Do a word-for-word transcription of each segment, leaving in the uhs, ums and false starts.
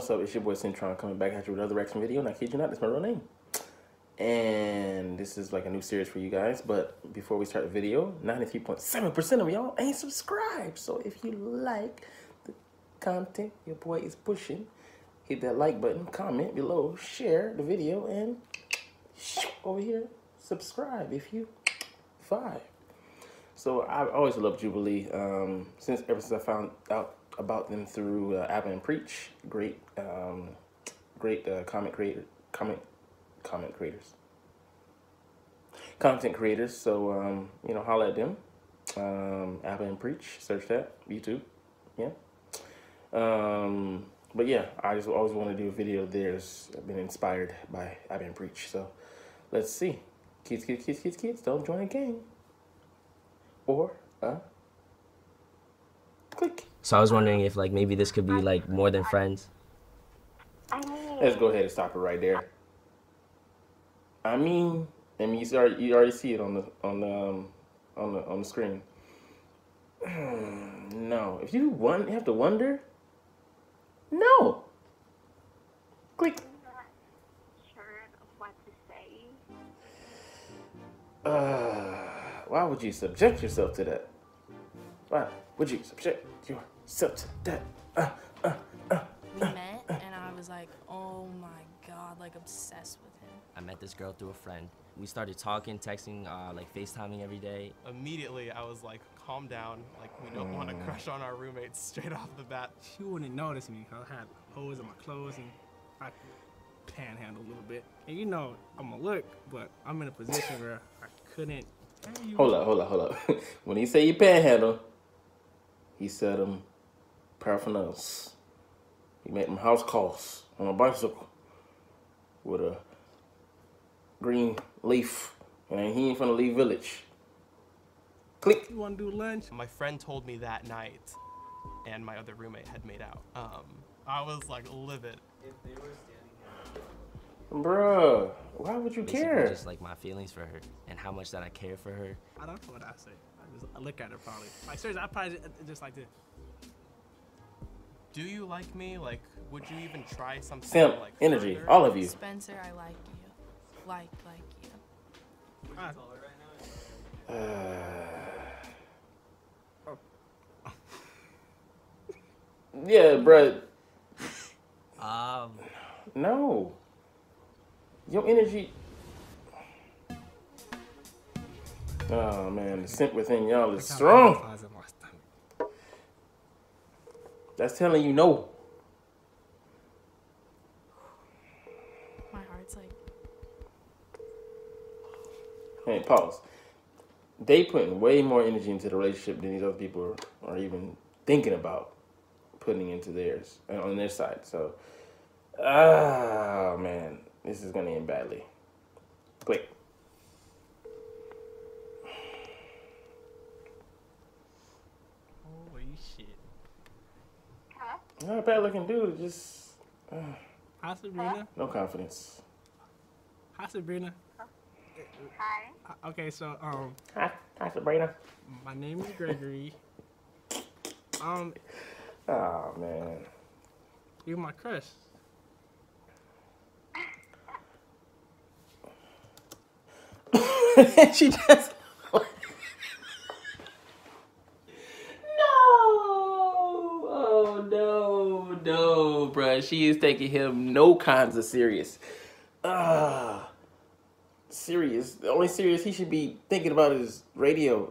What's up? It's your boy Cintron coming back at you with another reaction video, and I kid you not, that's my real name. And this is like a new series for you guys, but before we start the video, ninety-three point seven percent of y'all ain't subscribed. So if you like the content your boy is pushing, hit that like button, comment below, share the video, and over here, subscribe if you vibe. So I've always loved Jubilee, um, since ever since I found out about them through uh, Ava and Preach, great, um, great uh, comic creator, comic, comment creators, content creators. So um, you know, holla at them, um, Ava and Preach. Search that YouTube, yeah. Um, but yeah, I just always want to do a video of theirs. I've been inspired by Ava and Preach. So let's see, kids, kids, kids, kids, kids, don't join a gang or a click. So I was wondering if, like, maybe this could be, like, more than friends. Let's go ahead and stop it right there. I mean, I mean, you already, you already see it on the on the um, on the on the screen. No, if you want, you have to wonder. No. Click. I'm not sure of what to say. Uh, why would you subject yourself to that? Why would you subject yourself to that? Uh, uh, uh, uh, we met, and I was like, oh my god, like obsessed with him. I met this girl through a friend. We started talking, texting, uh, like FaceTiming every day. Immediately, I was like, calm down. Like, we don't mm. want to crush on our roommates straight off the bat. She wouldn't notice me. I had holes in my clothes, and I panhandled a little bit. And you know, I'm a look, but I'm in a position where I couldn't. Hold up, hold up, hold up. When he say you panhandle, he said, um, paraphernalia. He made them house calls on a bicycle with a green leaf. And he ain't finna leave village. Click. You wanna do lunch? My friend told me that night, and my other roommate had made out. Um, I was like livid. If they were standing here. Bruh, why would you Basically care? Just like my feelings for her and how much that I care for her. I don't know what I say. I look at her probably. Like, seriously, I probably just like this. Do you like me? Like, would you even try something? Simp, like energy, further? All of you. Spencer, I like you. Like, like you. Right. Uh, oh. Yeah, bro. Um. No. Your energy. Oh man, the scent within y'all is strong. That's telling you no. My heart's like. Hey, pause. They putting way more energy into the relationship than these other people are even thinking about putting into theirs on their side. So, ah, man, this is gonna end badly. Click. Not a bad looking dude, just. Uh, Hi, Sabrina. No confidence. Hi, Sabrina. Hi. Okay, so, um. Hi. Hi, Sabrina. My name is Gregory. um. Oh, man. You're my crush. She just. No, bruh. She is taking him no kinds of serious. Uh, serious. The only serious he should be thinking about is radio.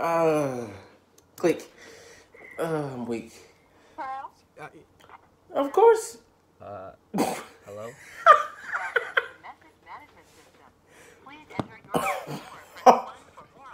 Uh, click. Uh, I'm weak. Hello? Uh, of course. Uh, hello? Message management system. Please enter your message or press one for more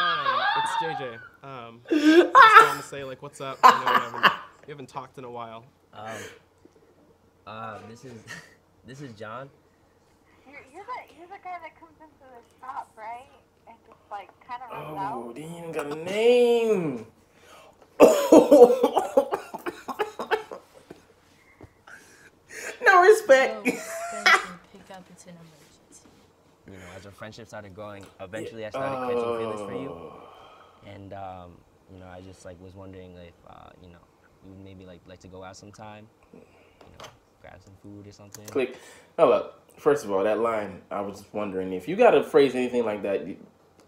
options. It's J J. Um, I just want to say, like, what's up? I know we haven't, we haven't talked in a while. Um, uh, this is, this is John. You're, you're, the, you're the guy that comes into the shop, right? And just, like, kind of runs out. Oh, they even got a name. No respect. You know, as our friendship started growing, eventually I started catching oh. feelings for you. And, um, you know, I just, like, was wondering if, uh, you know, you would maybe like like to go out sometime, you know, grab some food or something. Click. Hold up. First of all, that line, I was wondering if you got to phrase anything like that,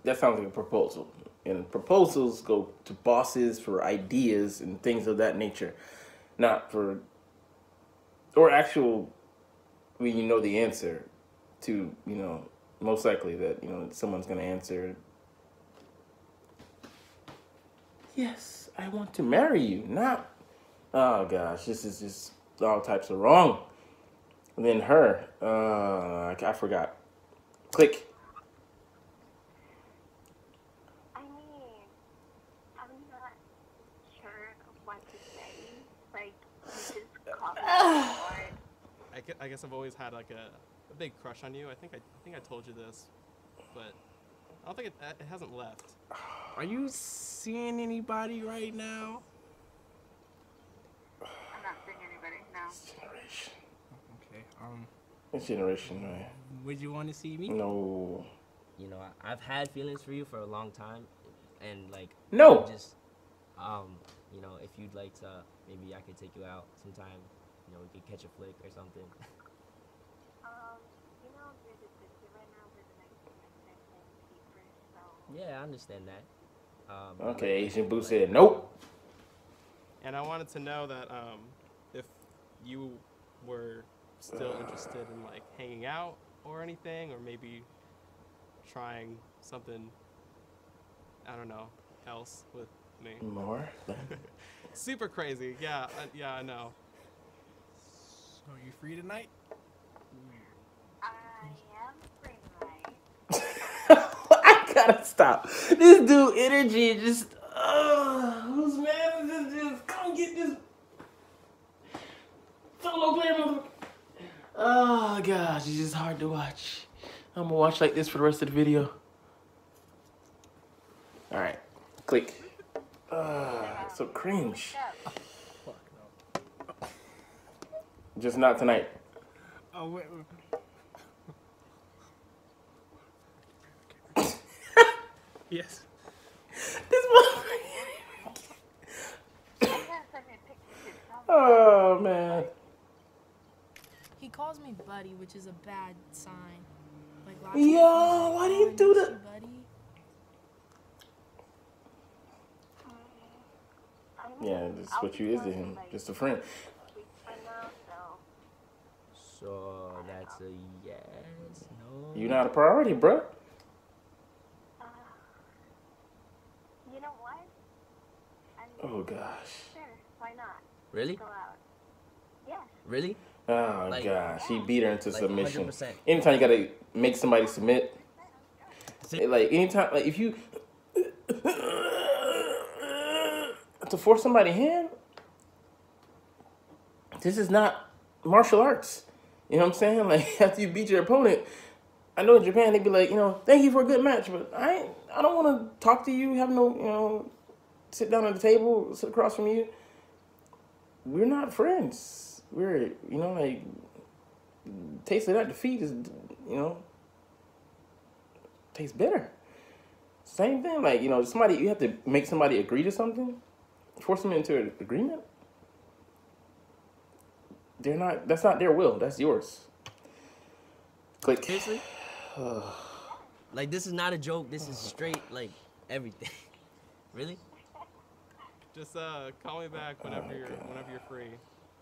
that sounds like a proposal. And proposals go to bosses for ideas and things of that nature, not for, or actual, when you know the answer to, you know, most likely that, you know, someone's going to answer, yes, I want to marry you, not, oh gosh, this is just all types of wrong. And then her, uh, I forgot. Click. I mean, I'm not sure what to say. Like, you just caught me off guard. I guess I've always had like a, a big crush on you. I think I, I think I told you this, but I don't think it, it hasn't left. Are you seeing anybody right now? I'm not seeing anybody now. This generation. Um, this generation, right? Would you want to see me? No. You know, I, I've had feelings for you for a long time, and like no, I'm just um, you know, if you'd like to, maybe I could take you out sometime. You know, we could catch a flick or something. Um, you know, we're just busy right now. We're the next next next paper, so. Yeah, I understand that. Um, okay, Asian Boo said nope. And I wanted to know that um, if you were still interested in like hanging out or anything, or maybe trying something, I don't know, else with me. More? Super crazy. Yeah, uh, yeah, I know. So are you free tonight? I am free tonight. I gotta stop. This dude energy just, uh, whose man is this? Just come get this solo player motherfucker. Oh gosh, it's just hard to watch. I'm gonna watch like this for the rest of the video. All right, click. Uh, so cringe. Just not tonight. Oh wait. Yes. This one. Oh man. He calls me buddy, which is a bad sign. Like, last Yo, time, why do you do that? Yeah, that's what you is to him. Just a friend. So that's a yes. No. You're not a priority, bro. Uh, you know what? I mean, oh gosh. Sure, why not? Really? Go out. Yeah. Really? Oh, like, gosh, he beat her into like submission. one hundred percent. Anytime you gotta make somebody submit, like, anytime, like, if you, to force somebody hand, this is not martial arts. You know what I'm saying? Like, after you beat your opponent, I know in Japan, they'd be like, you know, thank you for a good match, but I ain't, I don't wanna talk to you, have no, you know, sit down at the table, sit across from you. We're not friends. We're, you know, like, taste of that defeat is, you know, tastes bitter. Same thing, like, you know, somebody, you have to make somebody agree to something, force them into an agreement. They're not, that's not their will, that's yours. Click. Seriously? Like, this is not a joke, this is straight, like, everything. Really? Just, uh, call me back whenever oh, you're, God. whenever you're free.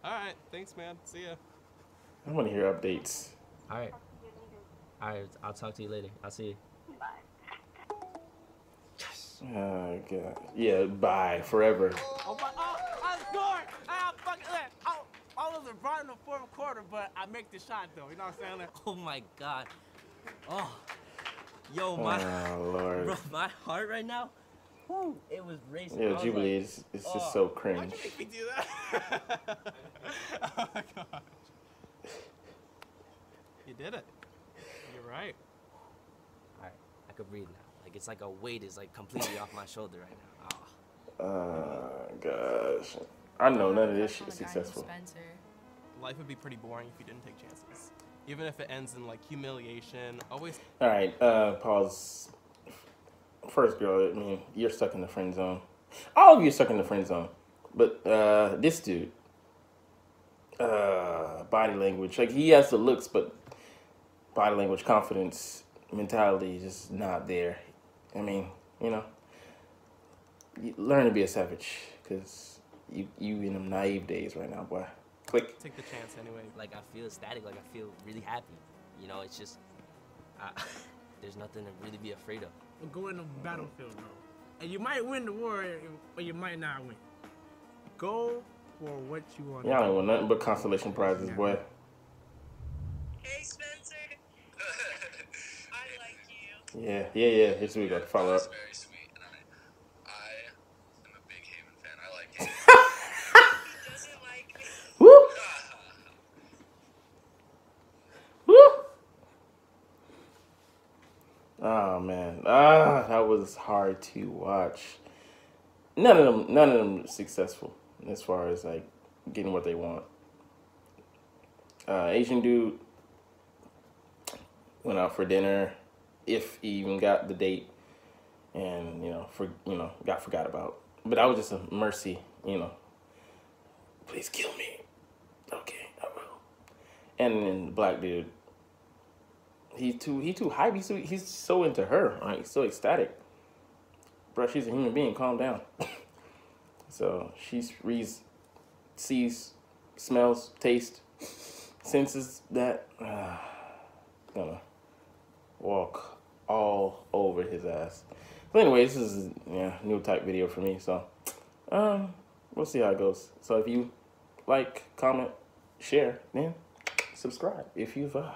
All right, thanks, man. See ya. I want to hear updates. All right. All right, I'll talk to you later. I'll see you. Bye. Yes. Oh, God. Yeah, bye. Forever. Oh, my, oh, I scored. I fucking left. I, I was right in the fourth quarter, but I make the shot, though. You know what I'm saying? Like, oh, my God. Oh. Yo, my, oh, Lord. Bro, my heart right now. Woo. It was racing. Yeah, Jubilee, like, it's, it's oh, just so cringe. Why'd you make me do that? Oh my gosh. You did it. You're right. All right, I could breathe now. Like, it's like a weight is like completely off my shoulder right now. Oh, uh, gosh. I know none of this shit is successful. Life would be pretty boring if you didn't take chances. Even if it ends in like humiliation, always. All right, uh, pause. First girl, I mean, you're stuck in the friend zone. All of you are stuck in the friend zone. But uh, this dude, uh, body language, like he has the looks, but body language, confidence, mentality is just not there. I mean, you know, you learn to be a savage, because you, you in them naive days right now, boy. Click. Take the chance anyway. Like, I feel ecstatic, like I feel really happy. You know, it's just, I, there's nothing to really be afraid of. We're going on the battlefield, bro. And you might win the war, or you might not win. Go for what you want. Y'all don't want nothing but consolation prizes, boy. Hey, Spencer. I like you. Yeah, yeah, yeah. Here's where we got to follow up. Oh man, ah, that was hard to watch. None of them, none of them successful as far as like getting what they want. Uh, Asian dude went out for dinner, if he even got the date, and you know, for you know, got forgot about. But that was just a mercy, you know. Please kill me, okay, I will. And then the black dude. He's too, he too hype. He's, too, he's so into her. Right? He's so ecstatic. Bro, she's a human being. Calm down. So she reads, sees, smells, tastes, senses that. Uh, gonna walk all over his ass. But anyway, this is yeah new type video for me. So um, we'll see how it goes. So if you like, comment, share, then subscribe if you vibe.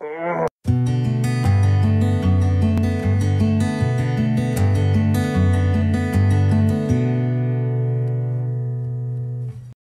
Ugh.